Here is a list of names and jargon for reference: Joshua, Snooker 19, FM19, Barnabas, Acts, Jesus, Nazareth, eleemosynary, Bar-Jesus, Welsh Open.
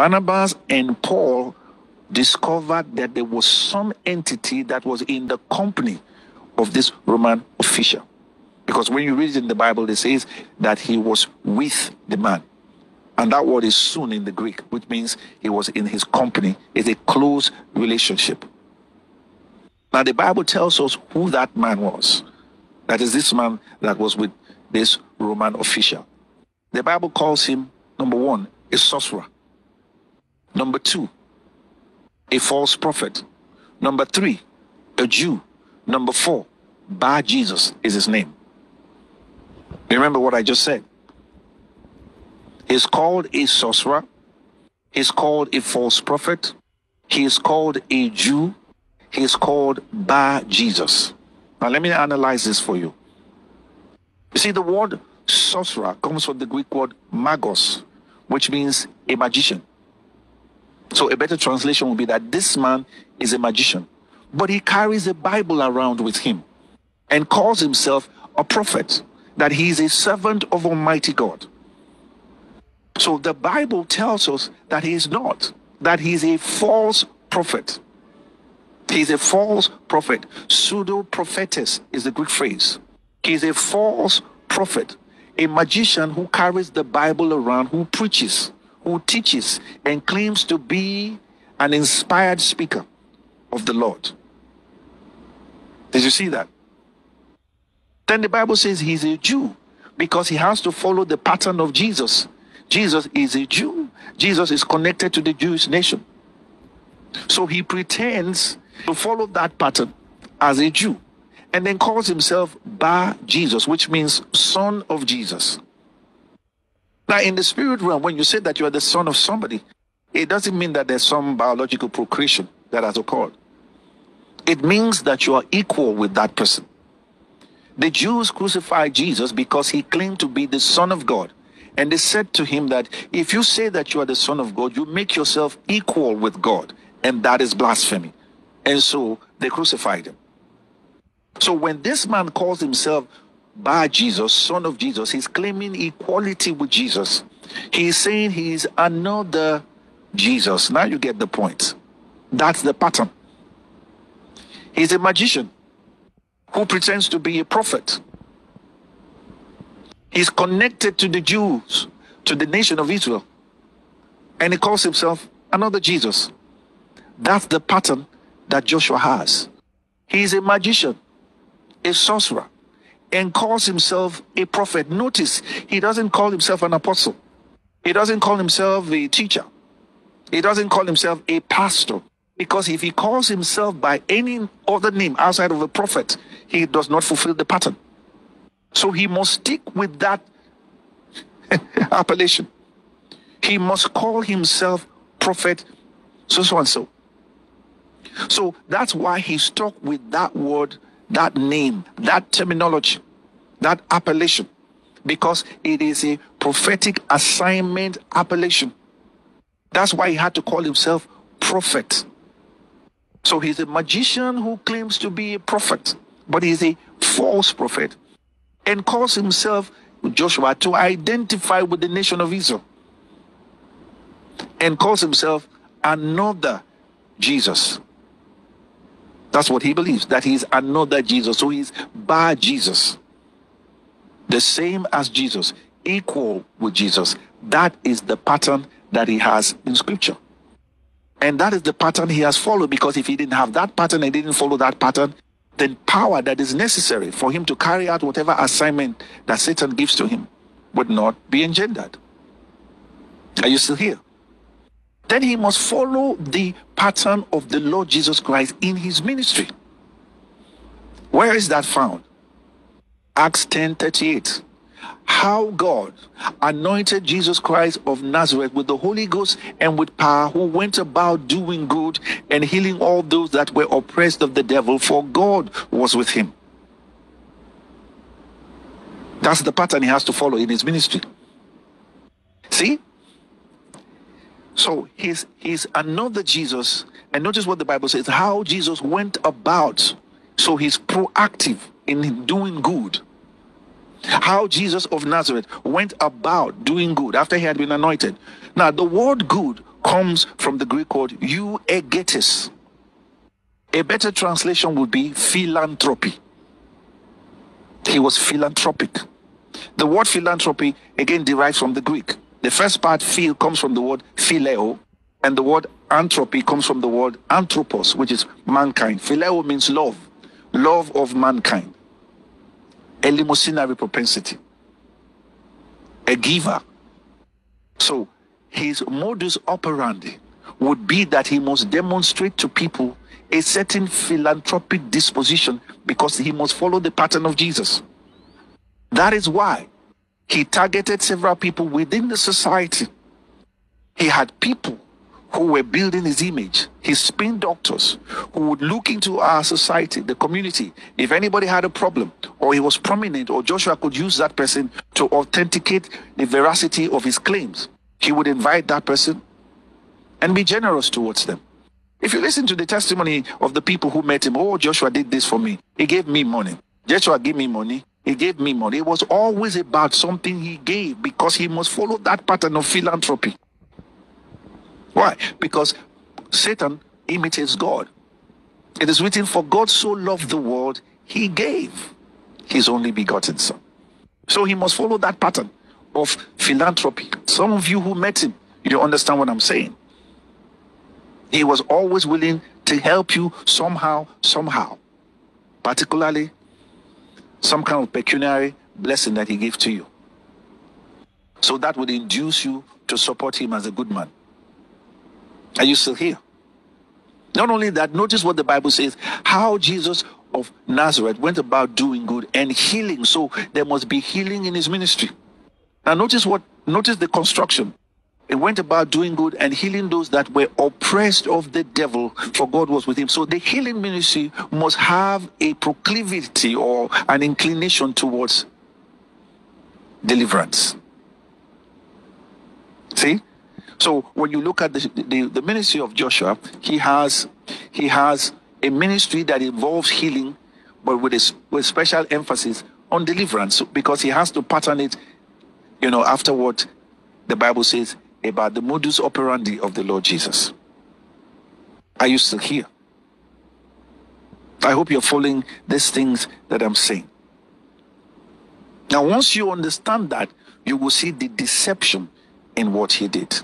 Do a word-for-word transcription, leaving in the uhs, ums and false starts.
Barnabas and Paul discovered that there was some entity that was in the company of this Roman official. Because when you read it in the Bible, it says that he was with the man. And that word is soon in the Greek, which means he was in his company. It's a close relationship. Now, the Bible tells us who that man was. That is this man that was with this Roman official. The Bible calls him, number one, a sorcerer. Number two, a false prophet. Number three, a Jew. Number four, Bar-Jesus is his name. Remember what I just said. He's called a sorcerer. He's called a false prophet. He is called a Jew. He is called Bar-Jesus. Now let me analyze this for you. You see, the word sorcerer comes from the Greek word magos, which means a magician. So a better translation would be that this man is a magician, but he carries a Bible around with him and calls himself a prophet, that he is a servant of Almighty God. So the Bible tells us that he is not, that he is a false prophet. He is a false prophet. Pseudo-prophetess is the Greek phrase. He is a false prophet, a magician who carries the Bible around, who preaches, who teaches, and claims to be an inspired speaker of the Lord. Did you see that? Then the Bible says he's a Jew because he has to follow the pattern of Jesus. Jesus is a Jew. Jesus is connected to the Jewish nation. So he pretends to follow that pattern as a Jew and then calls himself Bar-Jesus, which means son of Jesus. Now, in the spirit realm, when you say that you are the son of somebody, it doesn't mean that there's some biological procreation that has occurred. It means that you are equal with that person. The Jews crucified Jesus because he claimed to be the Son of God. And they said to him that if you say that you are the Son of God, you make yourself equal with God. And that is blasphemy. And so they crucified him. So when this man calls himself Bar-Jesus, son of Jesus, he's claiming equality with Jesus. He's saying he is another Jesus. Now you get the point. That's the pattern. He's a magician who pretends to be a prophet. He's connected to the Jews, to the nation of Israel, and he calls himself another Jesus. That's the pattern that Joshua has. He's a magician, a sorcerer, and calls himself a prophet. Notice, he doesn't call himself an apostle. He doesn't call himself a teacher. He doesn't call himself a pastor. Because if he calls himself by any other name outside of a prophet, he does not fulfill the pattern. So he must stick with that appellation. He must call himself prophet so, so and so. So that's why he stuck with that word, that name, that terminology, that appellation, because it is a prophetic assignment appellation. That's why he had to call himself prophet. So he's a magician who claims to be a prophet, but he's a false prophet and calls himself Joshua to identify with the nation of Israel, and calls himself another Jesus. That's what he believes, that he's another Jesus. So he's Bar-Jesus, the same as Jesus, equal with Jesus. That is the pattern that he has in Scripture. And that is the pattern he has followed, because if he didn't have that pattern and didn't follow that pattern, the power that is necessary for him to carry out whatever assignment that Satan gives to him would not be engendered. Are you still here? Then he must follow the pattern of the Lord Jesus Christ in his ministry. Where is that found? Acts ten thirty-eight. How God anointed Jesus Christ of Nazareth with the Holy Ghost and with power, who went about doing good and healing all those that were oppressed of the devil, for God was with him. That's the pattern he has to follow in his ministry. See? So he's, he's another Jesus. And notice what the Bible says, how Jesus went about. So he's proactive in doing good. How Jesus of Nazareth went about doing good after he had been anointed. Now, the word good comes from the Greek word euegetes. A better translation would be philanthropy. He was philanthropic. The word philanthropy again derives from the Greek. The first part, phil, comes from the word phileo, and the word anthropy comes from the word anthropos, which is mankind. Phileo means love, love of mankind, a eleemosynary propensity, a giver. So his modus operandi would be that he must demonstrate to people a certain philanthropic disposition, because he must follow the pattern of Jesus. That is why he targeted several people within the society. He had people who were building his image, his spin doctors, who would look into our society, the community. If anybody had a problem, or he was prominent, or Joshua could use that person to authenticate the veracity of his claims, he would invite that person and be generous towards them. If you listen to the testimony of the people who met him, oh, Joshua did this for me. He gave me money. Joshua gave me money. He gave me money. It was always about something he gave, because he must follow that pattern of philanthropy. Why? Because Satan imitates God. It is written, for God so loved the world, he gave his only begotten son. So he must follow that pattern of philanthropy. Some of you who met him, you don't understand what I'm saying. He was always willing to help you somehow, somehow, particularly some kind of pecuniary blessing that he gave to you. So that would induce you to support him as a good man. Are you still here? Not only that, notice what the Bible says, how Jesus of Nazareth went about doing good and healing. So there must be healing in his ministry. Now notice what, notice the construction. He went about doing good and healing those that were oppressed of the devil, for God was with him. So the healing ministry must have a proclivity or an inclination towards deliverance. See? So when you look at the, the, the ministry of Joshua, he has, he has a ministry that involves healing, but with a, with special emphasis on deliverance, because he has to pattern it, you know, after what the Bible says about the modus operandi of the Lord Jesus. Are you still here? I hope you're following these things that I'm saying. Now, once you understand that, you will see the deception in what he did.